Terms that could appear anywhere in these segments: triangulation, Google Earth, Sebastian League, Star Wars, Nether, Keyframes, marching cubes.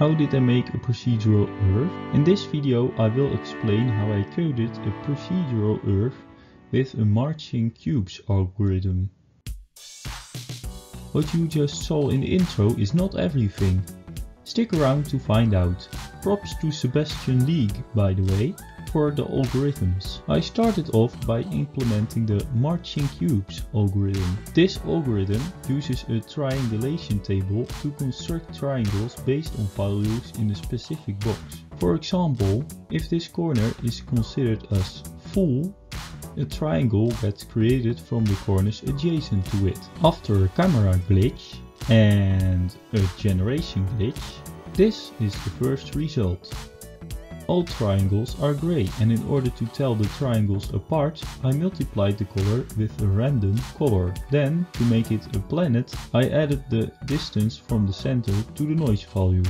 How did I make a procedural earth? In this video I will explain how I coded a procedural earth with a marching cubes algorithm. What you just saw in the intro is not everything. Stick around to find out. Props to Sebastian League, by the way, for the algorithms. I started off by implementing the marching cubes algorithm. This algorithm uses a triangulation table to construct triangles based on values in a specific box. For example, if this corner is considered as full, a triangle gets created from the corners adjacent to it. After a camera glitch and a generation glitch, this is the first result. All triangles are gray, and in order to tell the triangles apart, I multiplied the color with a random color. Then, to make it a planet, I added the distance from the center to the noise values.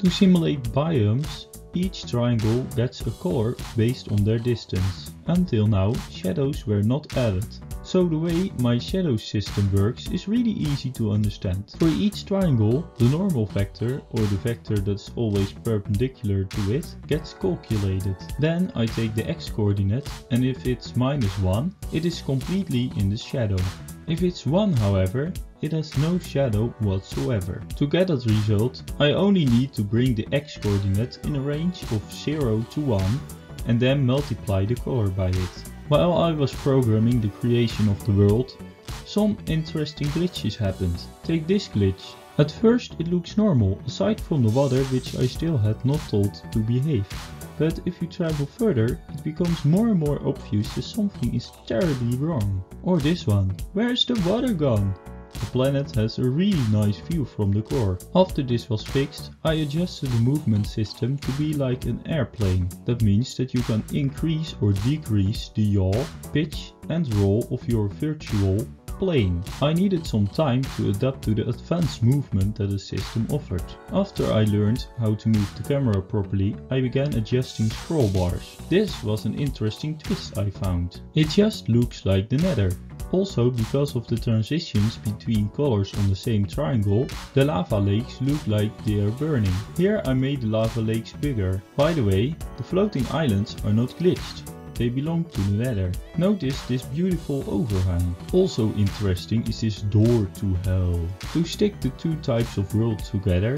To simulate biomes, each triangle gets a color based on their distance. Until now, shadows were not added. So the way my shadow system works is really easy to understand. For each triangle, the normal vector, or the vector that's always perpendicular to it, gets calculated. Then I take the x-coordinate, and if it's -1, it is completely in the shadow. If it's 1, however, it has no shadow whatsoever. To get that result, I only need to bring the x-coordinate in a range of 0 to 1 and then multiply the color by it. While I was programming the creation of the world, some interesting glitches happened. Take this glitch. At first it looks normal, aside from the water, which I still had not told to behave. But if you travel further, it becomes more and more obvious that something is terribly wrong. Or this one. Where's the water gone? The planet has a really nice view from the core. After this was fixed, I adjusted the movement system to be like an airplane. That means that you can increase or decrease the yaw, pitch and roll of your virtual plane. I needed some time to adapt to the advanced movement that the system offered. After I learned how to move the camera properly, I began adjusting scroll bars. This was an interesting twist I found. It just looks like the Nether. Also, because of the transitions between colors on the same triangle, the lava lakes look like they are burning. Here I made the lava lakes bigger. By the way, the floating islands are not glitched. They belong to the Nether. Notice this beautiful overhang. Also interesting is this door to hell. To stick the two types of worlds together,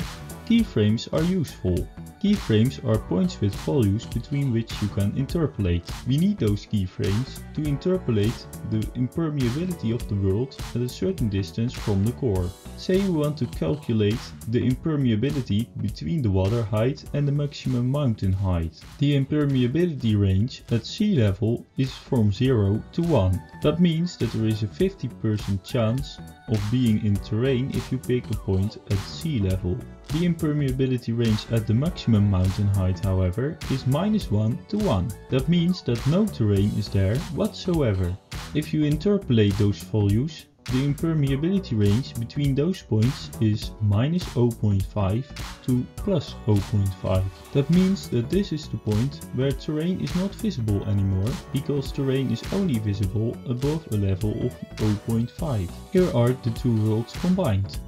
keyframes are useful. Keyframes are points with values between which you can interpolate. We need those keyframes to interpolate the impermeability of the world at a certain distance from the core. Say you want to calculate the impermeability between the water height and the maximum mountain height. The impermeability range at sea level is from 0 to 1. That means that there is a 50% chance of being in terrain if you pick a point at sea level. The impermeability range at the maximum mountain height, however, is -1 to 1. That means that no terrain is there whatsoever. If you interpolate those values, the impermeability range between those points is -0.5 to +0.5. That means that this is the point where terrain is not visible anymore, because terrain is only visible above a level of 0.5. Here are the two worlds combined.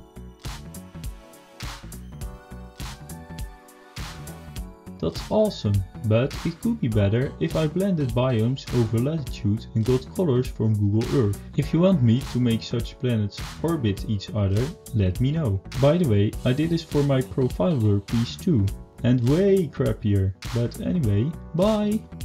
That's awesome, but it could be better if I blended biomes over latitude and got colors from Google Earth. If you want me to make such planets orbit each other, let me know. By the way, I did this for my profile work piece too, and way crappier. But anyway, bye!